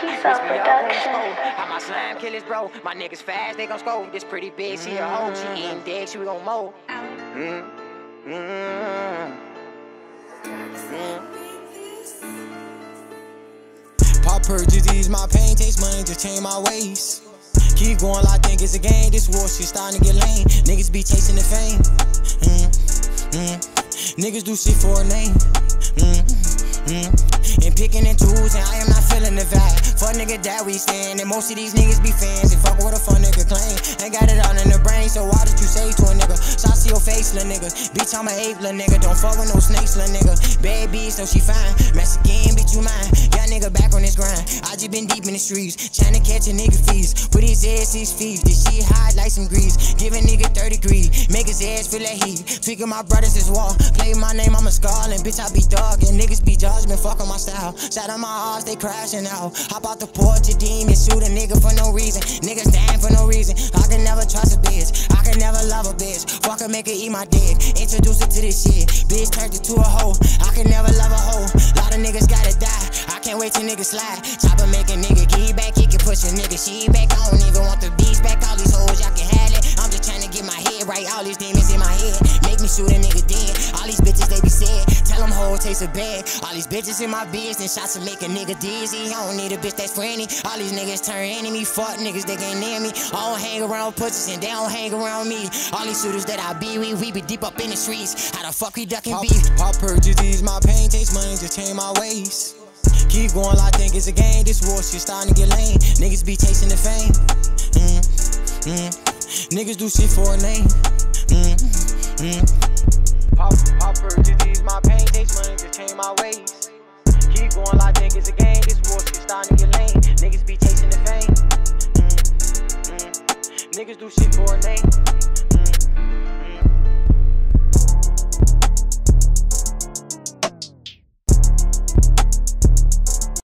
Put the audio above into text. Keysauce Production. I'm a slime killers, bro. My niggas fast, they gon' score. This pretty bitch, she a hoe. She eatin' dick, she we gon' mold. Pop her disease, my pain takes money to change my ways. Keep going, I think it's a game. This war shit starting to get lame. Niggas be chasing the fame. Niggas do shit for a name. And picking and choosing, I am not feeling the vibe. Fuck nigga that we stand, and most of these niggas be fans. And fuck what a fun nigga claim. Ain't got it all in the brain, so why did you say to a nigga? Shots to your face, lil' nigga. Bitch, I'm a ape, lil' nigga. Don't fuck with no snakes, lil' nigga. Bad bitch, so she fine. Mexican, bitch, you mine. Y'all nigga back on this grind. I just been deep in the streets, trying to catch a nigga fees. Put his ass, his feet. This shit hot like some grease. Give a nigga 30 degrees, make his ass feel that heat. Tweaking my brothers is wall. Play my name, I'm a scarlet. Bitch, I be dog, and niggas be judgment. Fuck on my style. Shout out my odds, they crashing out. Hop out the porch, a demon. Shoot a nigga for no reason. Niggas dying for no reason. I can never trust a bitch. I can never love a bitch. Fuck her, make her eat my dick. Introduce her to this shit. Bitch turned her to a hoe. I can never love a hoe. Lot of niggas gotta die. I can't wait till niggas slide. Chopper make a nigga get back. He can push a nigga. She back. I don't even want the beats back. All these hoes, y'all can have it. I'm just trying to get my head right. All these demons in my head. Make me shoot a nigga dead. All these bitches, they be sad. Tell them hoes taste a bad. All these bitches in my business. Shots to make a nigga dizzy. I don't need a bitch that's friendly. All these niggas turn enemy. Fuck niggas, they ain't near me. I don't hang around pussies and they don't hang around me. All these shooters that I be with, we be deep up in the streets. How the fuck we ducking beef? Pop prejudice, my pain takes money to change my ways. Keep going, I think it's a game. This war shit starting to get lame. Niggas be chasing the fame. Niggas do shit for a name. Pop prejudice, my pain takes money to change my ways. Keep going, I think it's a game. This war shit starting to get lame. Niggas be chasing the fame. Niggas do shit for a name.